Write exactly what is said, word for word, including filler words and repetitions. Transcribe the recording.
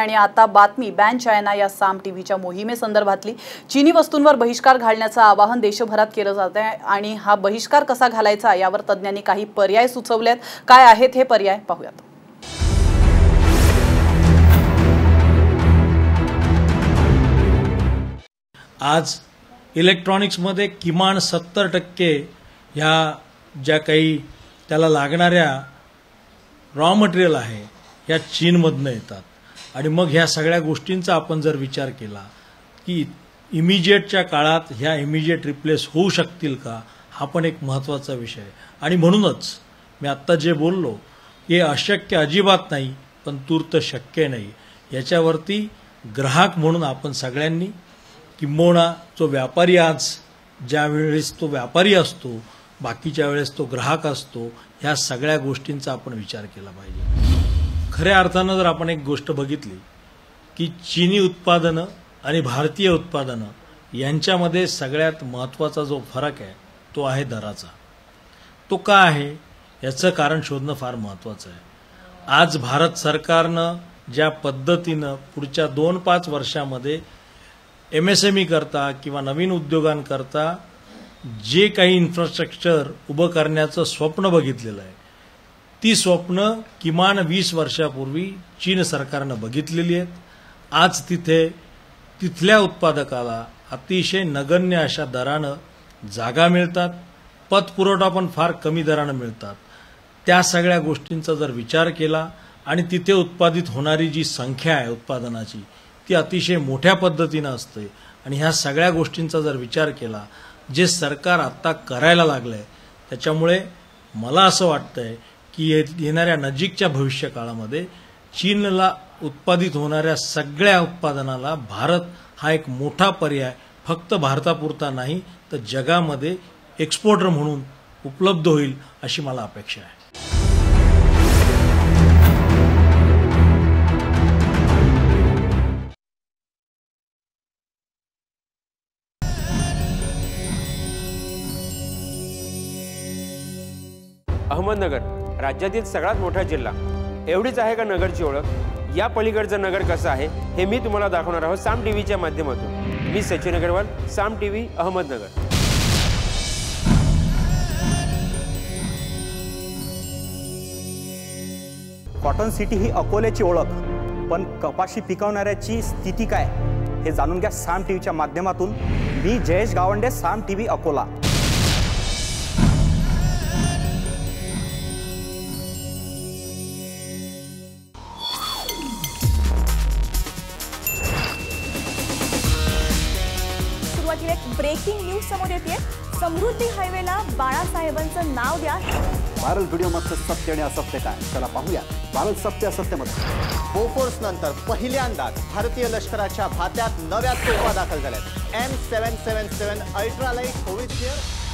आणि आता बातमी बॅन चायना या साम टीव्हीच्या मोहिमे संदर्भातली चीनी वस्तूंवर बहिष्कार घालण्याचे आवाहन देशभरात केले जाते आणि हा बहिष्कार कसा घालायचा यावर तज्ञांनी काही पर्याय सुचवलेत। काय आहेत हे पर्याय पाहूयात। आज इलेक्ट्रॉनिक्स मध्ये किमान सत्तर टक्के या ज्या काही त्याला लागणाऱ्या रॉ मटेरियल आहे या चीन मधून येतात आणि मग ह्या सगळ्या गोष्टींचा आपण जर विचार केला की इमिजिएटच्या काळात ह्या इमिजिएट रिप्लेस होऊ शकतील का हा पण एक महत्त्वाचा विषय आहे। आणि म्हणूनच मी आत्ता जे बोललो हे अशक्य अजिबात नाही पण तूर्त शक्य नाही। याच्यावरती ग्राहक म्हणून आपण सगळ्यांनी किंबहुना जो व्यापारी आज ज्या वेळेस तो व्यापारी असतो बाकीच्या वेळेस तो ग्राहक असतो ह्या सगळ्या गोष्टींचा आपण विचार केला पाहिजे। खऱ्या अर्थाने जर आपण एक गोष्ट बघितली की चीनी उत्पादनं आणि भारतीय उत्पादनं यांच्यामध्ये सगळ्यात महत्त्वाचा जो फरक आहे तो आहे दराचा। तो का आहे याचं कारण शोधणं फार महत्त्वाचं आहे। आज भारत सरकारनं ज्या पद्धतीनं पुढच्या दोन पाच वर्षामध्ये एम एस एम ई करता किंवा नवीन उद्योगांकरता जे काही इन्फ्रास्ट्रक्चर उभं करण्याचं स्वप्न बघितलेलं आहे ती स्वप्न किमान वीस वर्षापूर्वी चीन सरकारनं बघितलेली आहेत। आज तिथे तिथल्या उत्पादकाला अतिशय नगण्य अशा दरानं जागा मिळतात, पतपुरवठा पण फार कमी दरानं मिळतात। त्या सगळ्या गोष्टींचा जर विचार केला आणि तिथे उत्पादित होणारी जी संख्या आहे उत्पादनाची ती अतिशय मोठ्या पद्धतीनं असते आणि ह्या सगळ्या गोष्टींचा जर विचार केला जे सरकार आत्ता करायला लागलं आहे त्याच्यामुळे मला असं वाटतंय की येणाऱ्या नजीकच्या भविष्य काळामध्ये चीनला उत्पादित होणाऱ्या सगळ्या उत्पादनाला भारत हा एक मोठा पर्याय फक्त भारतापुरता नाही तर जगामध्ये एक्सपोर्टर म्हणून उपलब्ध होईल अशी मला अपेक्षा आहे। अहमदनगर राज्यातील सगळ्यात मोठा जिल्हा एवढीच आहे का नगरची ओळख? या पलीकडचं नगर कसं आहे हे मी तुम्हाला दाखवणार आहोत साम टीव्हीच्या माध्यमातून। मी Sachin Agarwal, Saam TV, Ahmednagar. Cotton city ही अकोल्याची ओळख, पण कपाशी पिकवणाऱ्याची स्थिती काय हे जाणून घ्या साम टीव्हीच्या माध्यमातून। मी जयेश गावंडे, साम टीव्ही, अकोला। ब्रेकिंग न्यूज समोर येते। समृद्धी हायवेला बाळासाहेबांचं नाव द्या। व्हायरल व्हिडिओ मध्ये सत्य आणि असत्य काय चला पाहूया। व्हायरल सत्य असत्य मध्ये बोफोर्स नंतर पहिल्यांदाच भारतीय लष्कराच्या भात्यात नव्या तोफा दाखल झाल्यात। M seven seven seven ultra light होवित्झर